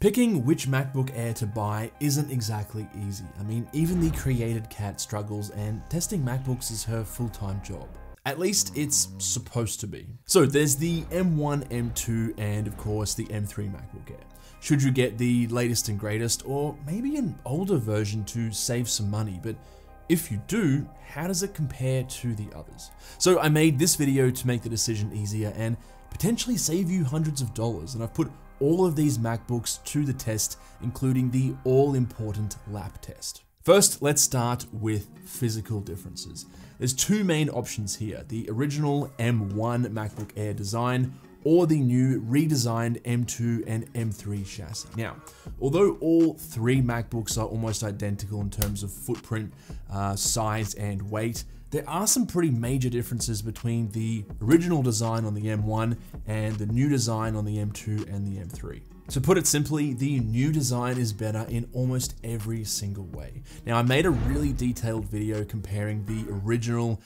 Picking which MacBook Air to buy isn't exactly easy. I mean, even the created cat struggles, and testing MacBooks is her full-time job. At least it's supposed to be. So there's the M1, M2, and of course the M3 MacBook Air. Should you get the latest and greatest, or maybe an older version to save some money? But if you do, how does it compare to the others? So I made this video to make the decision easier and potentially save you hundreds of dollars, and I've put all of these MacBooks to the test, including the all-important lap test. First, let's start with physical differences. There's two main options here, the original M1 MacBook Air design or the new redesigned M2 and M3 chassis. Now, although all three MacBooks are almost identical in terms of footprint, size, and weight, there are some pretty major differences between the original design on the M1 and the new design on the M2 and the M3. To put it simply, the new design is better in almost every single way. Now, I made a really detailed video comparing the original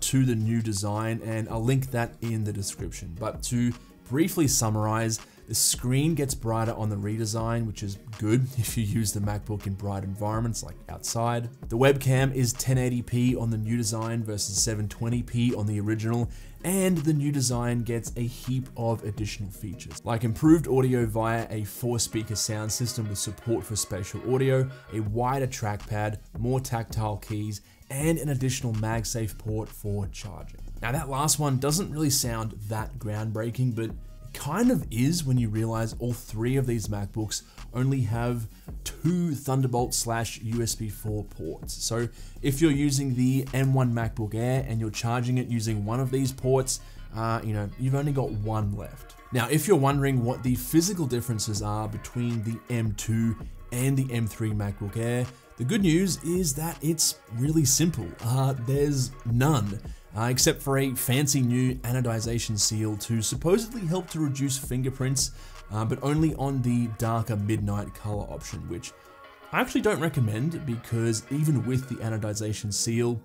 to the new design, and I'll link that in the description. But to briefly summarize, the screen gets brighter on the redesign, which is good if you use the MacBook in bright environments like outside. The webcam is 1080p on the new design versus 720p on the original, and the new design gets a heap of additional features, like improved audio via a 4-speaker sound system with support for spatial audio, a wider trackpad, more tactile keys, and an additional MagSafe port for charging. Now, that last one doesn't really sound that groundbreaking, but kind of is when you realize all three of these MacBooks only have two Thunderbolt/USB 4 ports. So if you're using the M1 MacBook Air and you're charging it using one of these ports, you've only got one left. Now, if you're wondering what the physical differences are between the M2 and the M3 MacBook Air, the good news is that it's really simple. There's none. Except for a fancy new anodization seal to supposedly help to reduce fingerprints, but only on the darker midnight color option, which I actually don't recommend because even with the anodization seal,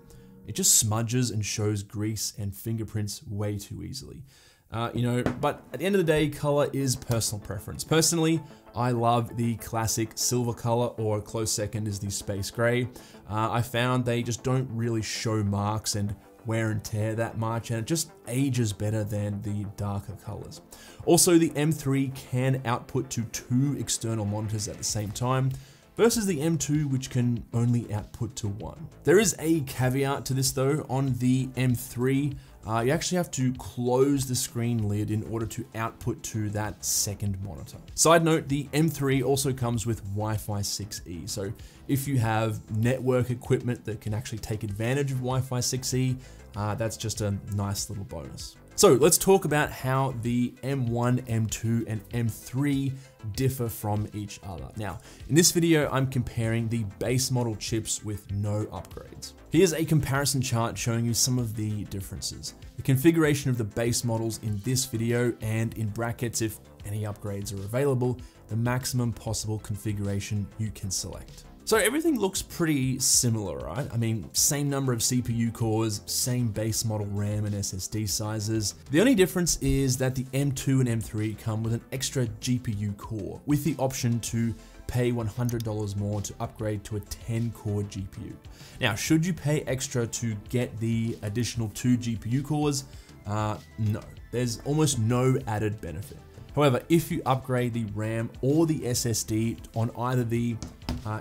it just smudges and shows grease and fingerprints way too easily. But at the end of the day, color is personal preference. Personally, I love the classic silver color, or a close second is the space gray. I found they just don't really show marks and wear and tear that much, and it just ages better than the darker colors. Also, the M3 can output to two external monitors at the same time versus the M2, which can only output to one. There is a caveat to this though. On the M3, you actually have to close the screen lid in order to output to that second monitor. Side note, the M3 also comes with Wi-Fi 6E. So if you have network equipment that can actually take advantage of Wi-Fi 6E, that's just a nice little bonus. So let's talk about how the M1, M2, and M3 differ from each other. Now, in this video, I'm comparing the base model chips with no upgrades. Here's a comparison chart showing you some of the differences. The configuration of the base models in this video, and in brackets, if any upgrades are available, the maximum possible configuration you can select. So everything looks pretty similar, right? I mean, same number of CPU cores, same base model RAM and SSD sizes. The only difference is that the M2 and M3 come with an extra GPU core, with the option to pay $100 more to upgrade to a 10-core GPU. Now, should you pay extra to get the additional 2 GPU cores? No, there's almost no added benefit. However, if you upgrade the RAM or the SSD on either the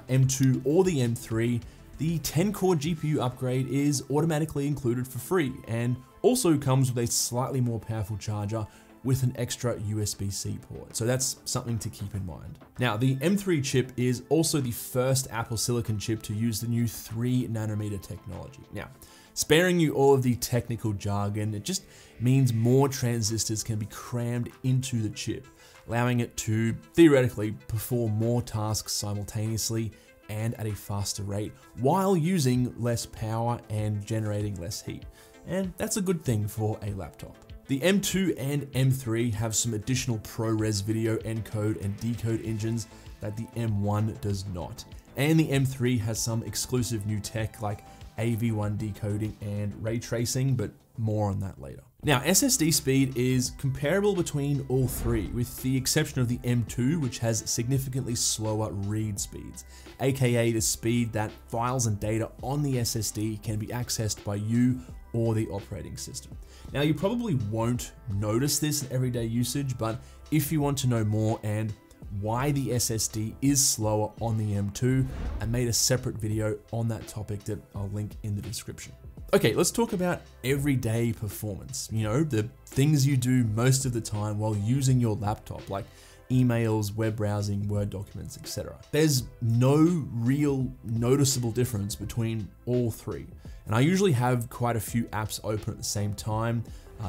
M2 or the M3, the 10-core GPU upgrade is automatically included for free, and also comes with a slightly more powerful charger with an extra USB-C port. So that's something to keep in mind. Now, the M3 chip is also the first Apple Silicon chip to use the new 3nm technology. Now, sparing you all of the technical jargon, it just means more transistors can be crammed into the chip, allowing it to theoretically perform more tasks simultaneously and at a faster rate, while using less power and generating less heat. And that's a good thing for a laptop. The M2 and M3 have some additional ProRes video encode and decode engines that the M1 does not. And the M3 has some exclusive new tech like AV1 decoding and ray tracing, but more on that later. Now, SSD speed is comparable between all three, with the exception of the M2, which has significantly slower read speeds, aka the speed that files and data on the SSD can be accessed by you or the operating system. Now, you probably won't notice this in everyday usage, but if you want to know more and why the SSD is slower on the M2, I made a separate video on that topic that I'll link in the description. Okay, let's talk about everyday performance. You know, the things you do most of the time while using your laptop, like emails, web browsing, Word documents, etc. There's no real noticeable difference between all three. And I usually have quite a few apps open at the same time,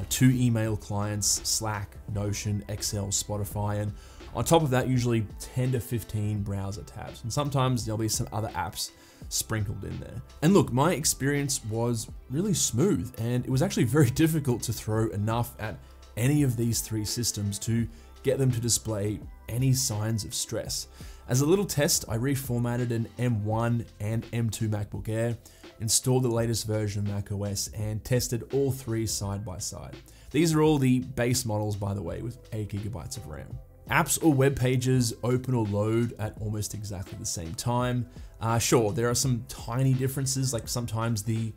two email clients, Slack, Notion, Excel, Spotify, and on top of that, usually 10 to 15 browser tabs. And sometimes there'll be some other apps sprinkled in there. And look, my experience was really smooth, and it was actually very difficult to throw enough at any of these three systems to get them to display any signs of stress. As a little test, I reformatted an M1 and M2 MacBook Air, installed the latest version of macOS, and tested all three side by side. These are all the base models, by the way, with 8 GB of RAM. Apps or web pages open or load at almost exactly the same time. Sure, there are some tiny differences, like sometimes the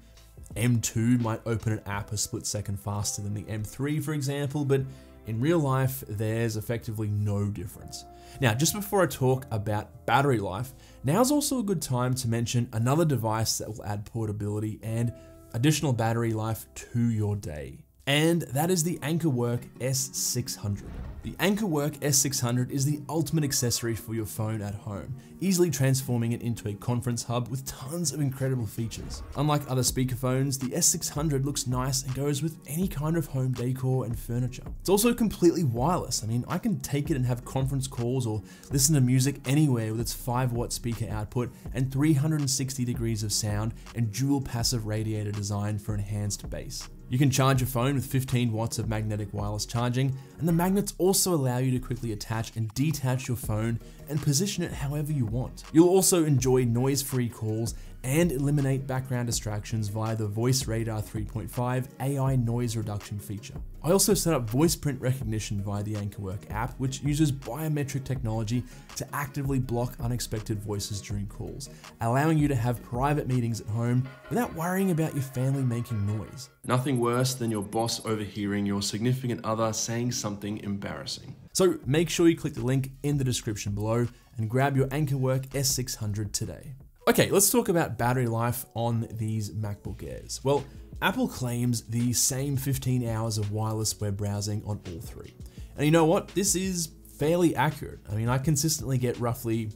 M2 might open an app a split second faster than the M3, for example, but in real life, there's effectively no difference. Now, just before I talk about battery life, now's also a good time to mention another device that will add portability and additional battery life to your day. And that is the AnkerWork S600. The AnkerWork S600 is the ultimate accessory for your phone at home, easily transforming it into a conference hub with tons of incredible features. Unlike other speakerphones, the S600 looks nice and goes with any kind of home decor and furniture. It's also completely wireless. I mean, I can take it and have conference calls or listen to music anywhere with its 5-watt speaker output and 360 degrees of sound and dual passive radiator design for enhanced bass. You can charge your phone with 15 watts of magnetic wireless charging, and the magnets also allow you to quickly attach and detach your phone and position it however you want. You'll also enjoy noise-free calls and eliminate background distractions via the Voice Radar 3.5 AI noise reduction feature. I also set up voice print recognition via the AnkerWork app, which uses biometric technology to actively block unexpected voices during calls, allowing you to have private meetings at home without worrying about your family making noise. Nothing worse than your boss overhearing your significant other saying something embarrassing. So make sure you click the link in the description below and grab your AnkerWork S600 today. Okay, let's talk about battery life on these MacBook Airs. Well, Apple claims the same 15 hours of wireless web browsing on all three. And you know what? This is fairly accurate. I mean, I consistently get roughly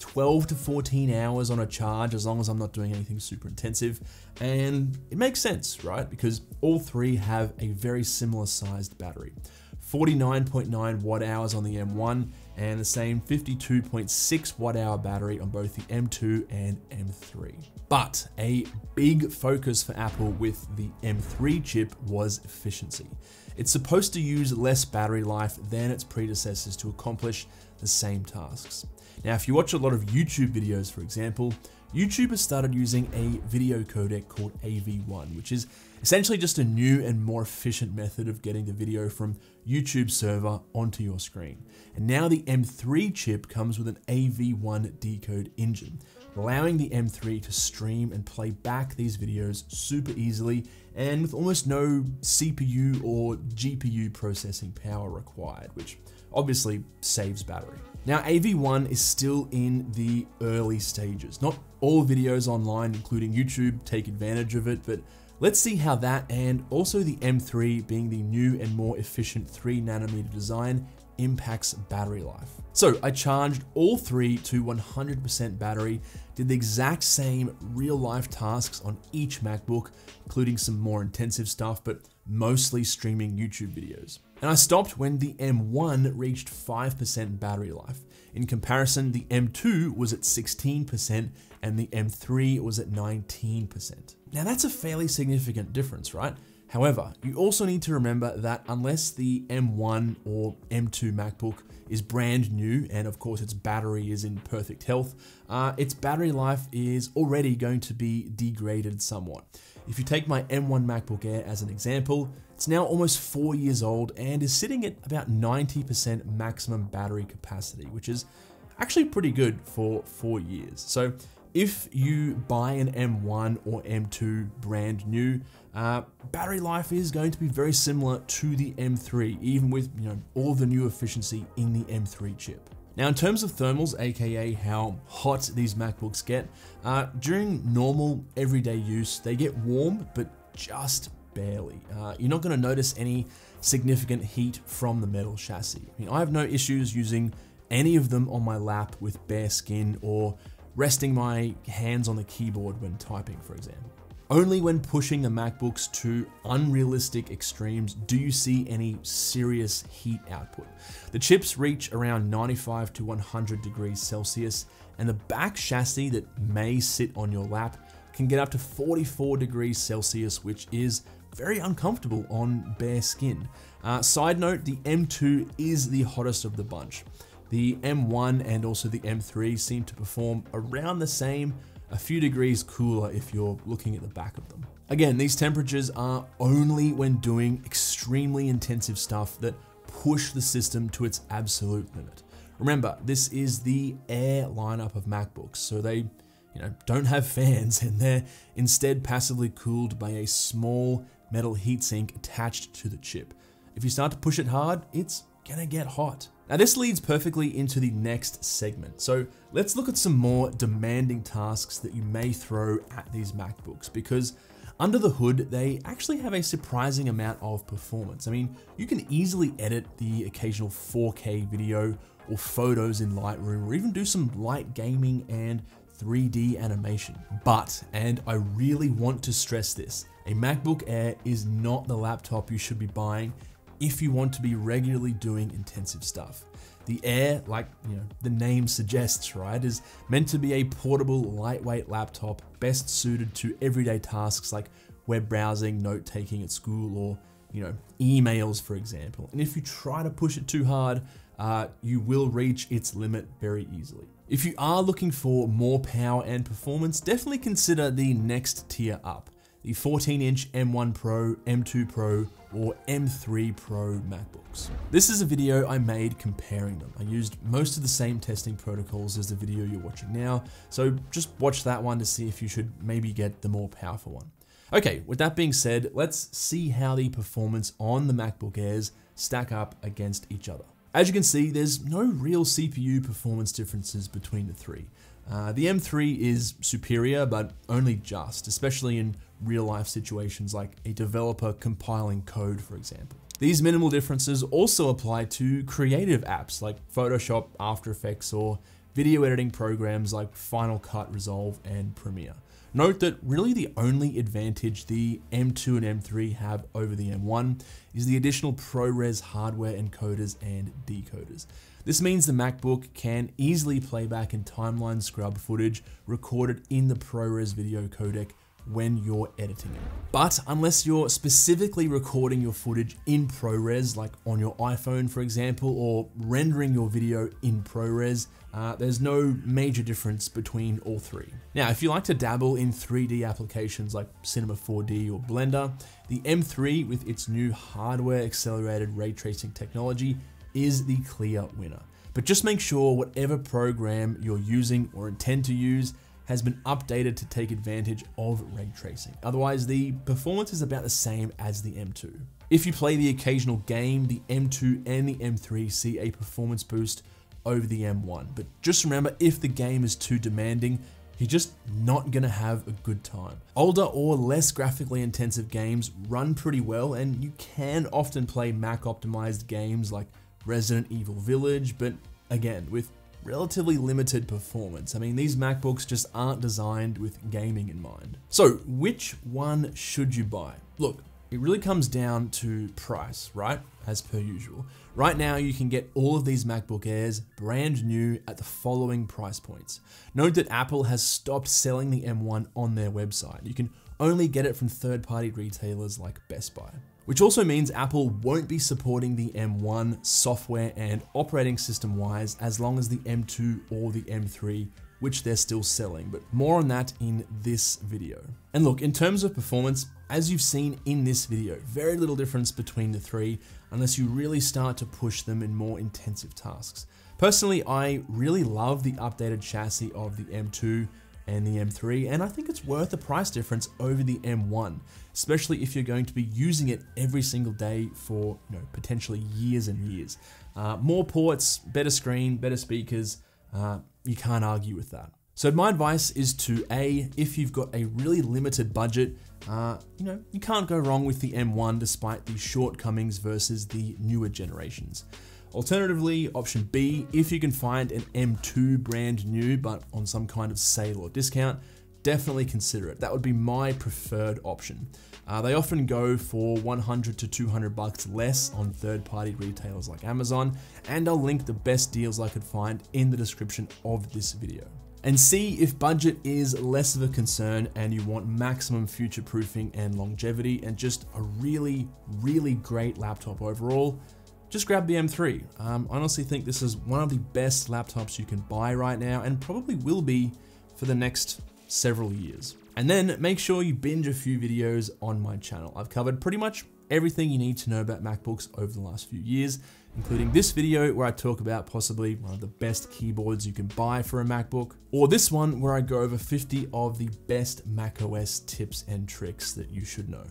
12 to 14 hours on a charge as long as I'm not doing anything super intensive. And it makes sense, right? Because all three have a very similar sized battery. 49.9 watt-hours on the M1 and the same 52.6 watt-hour battery on both the M2 and M3. But a big focus for Apple with the M3 chip was efficiency. It's supposed to use less battery life than its predecessors to accomplish the same tasks. Now, if you watch a lot of YouTube videos, for example, YouTube has started using a video codec called AV1, which is essentially just a new and more efficient method of getting the video from YouTube server onto your screen. And now the M3 chip comes with an AV1 decode engine, allowing the M3 to stream and play back these videos super easily and with almost no CPU or GPU processing power required, which obviously saves battery. Now, AV1 is still in the early stages. Not all videos online, including YouTube, take advantage of it, but let's see how that and also the M3 being the new and more efficient 3nm design impacts battery life. So I charged all three to 100% battery, did the exact same real life tasks on each MacBook, including some more intensive stuff, but mostly streaming YouTube videos. And I stopped when the M1 reached 5% battery life. In comparison, the M2 was at 16% and the M3 was at 19%. Now that's a fairly significant difference, right? However, you also need to remember that unless the M1 or M2 MacBook is brand new, and of course its battery is in perfect health, its battery life is already going to be degraded somewhat. If you take my M1 MacBook Air as an example, it's now almost 4 years old and is sitting at about 90% maximum battery capacity, which is actually pretty good for 4 years. So if you buy an M1 or M2 brand new, battery life is going to be very similar to the M3, even with, you know, all the new efficiency in the M3 chip. Now, in terms of thermals, aka how hot these MacBooks get, during normal everyday use, they get warm, but just barely. You're not gonna notice any significant heat from the metal chassis. I mean, I have no issues using any of them on my lap with bare skin or resting my hands on the keyboard when typing, for example. Only when pushing the MacBooks to unrealistic extremes do you see any serious heat output. The chips reach around 95 to 100 degrees Celsius, and the back chassis that may sit on your lap can get up to 44 degrees Celsius, which is very uncomfortable on bare skin. Side note, the M2 is the hottest of the bunch. The M1 and also the M3 seem to perform around the same, a few degrees cooler if you're looking at the back of them. Again, these temperatures are only when doing extremely intensive stuff that push the system to its absolute limit. Remember, this is the Air lineup of MacBooks, so they, you know, don't have fans, and they're instead passively cooled by a small metal heatsink attached to the chip. If you start to push it hard, it's gonna get hot. Now, this leads perfectly into the next segment. So let's look at some more demanding tasks that you may throw at these MacBooks, because under the hood, they actually have a surprising amount of performance. I mean, you can easily edit the occasional 4K video or photos in Lightroom, or even do some light gaming and 3D animation. But, and I really want to stress this, a MacBook Air is not the laptop you should be buying if you want to be regularly doing intensive stuff. The Air, like, you know, the name suggests, right, is meant to be a portable, lightweight laptop best suited to everyday tasks like web browsing, note-taking at school, or, you know, emails, for example. And if you try to push it too hard, you will reach its limit very easily. If you are looking for more power and performance, definitely consider the next tier up, the 14-inch M1 Pro, M2 Pro, or M3 Pro MacBooks. This is a video I made comparing them. I used most of the same testing protocols as the video you're watching now, so just watch that one to see if you should maybe get the more powerful one. Okay, with that being said, let's see how the performance on the MacBook Airs stack up against each other. As you can see, there's no real CPU performance differences between the three. The M3 is superior, but only just, especially in real-life situations like a developer compiling code, for example. These minimal differences also apply to creative apps like Photoshop, After Effects, or video editing programs like Final Cut, Resolve, and Premiere. Note that really the only advantage the M2 and M3 have over the M1 is the additional ProRes hardware encoders and decoders. This means the MacBook can easily play back and timeline scrub footage recorded in the ProRes video codec when you're editing it. But unless you're specifically recording your footage in ProRes, like on your iPhone, for example, or rendering your video in ProRes, there's no major difference between all three. Now, if you like to dabble in 3D applications like Cinema 4D or Blender, the M3 with its new hardware accelerated ray tracing technology is the clear winner. But just make sure whatever program you're using or intend to use has been updated to take advantage of ray tracing. Otherwise, the performance is about the same as the M2. If you play the occasional game, the M2 and the M3 see a performance boost over the M1. But just remember, if the game is too demanding, you're just not gonna have a good time. Older or less graphically intensive games run pretty well, and you can often play Mac optimized games like Resident Evil Village, but again, with relatively limited performance. I mean, these MacBooks just aren't designed with gaming in mind. So which one should you buy? Look, it really comes down to price, right? As per usual. Right now, you can get all of these MacBook Airs brand new at the following price points. Note that Apple has stopped selling the M1 on their website. You can only get it from third-party retailers like Best Buy. which also means Apple won't be supporting the M1 software and operating system wise as long as the M2 or the M3, which they're still selling, but more on that in this video. And look, in terms of performance, as you've seen in this video, very little difference between the three unless you really start to push them in more intensive tasks. Personally, I really love the updated chassis of the M2 and the M3, and I think it's worth the price difference over the M1, especially if you're going to be using it every single day for, you know, potentially years and years. More ports, better screen, better speakers, you can't argue with that. So my advice is to A, if you've got a really limited budget, you can't go wrong with the M1 despite the shortcomings versus the newer generations. Alternatively, option B, if you can find an M2 brand new, but on some kind of sale or discount, definitely consider it. That would be my preferred option. They often go for 100 to 200 bucks less on third-party retailers like Amazon, and I'll link the best deals I could find in the description of this video. And C, if budget is less of a concern and you want maximum future-proofing and longevity and just a really, really great laptop overall, just grab the M3. I honestly think this is one of the best laptops you can buy right now and probably will be for the next several years. And then make sure you binge a few videos on my channel. I've covered pretty much everything you need to know about MacBooks over the last few years, including this video where I talk about possibly one of the best keyboards you can buy for a MacBook, or this one where I go over 50 of the best macOS tips and tricks that you should know.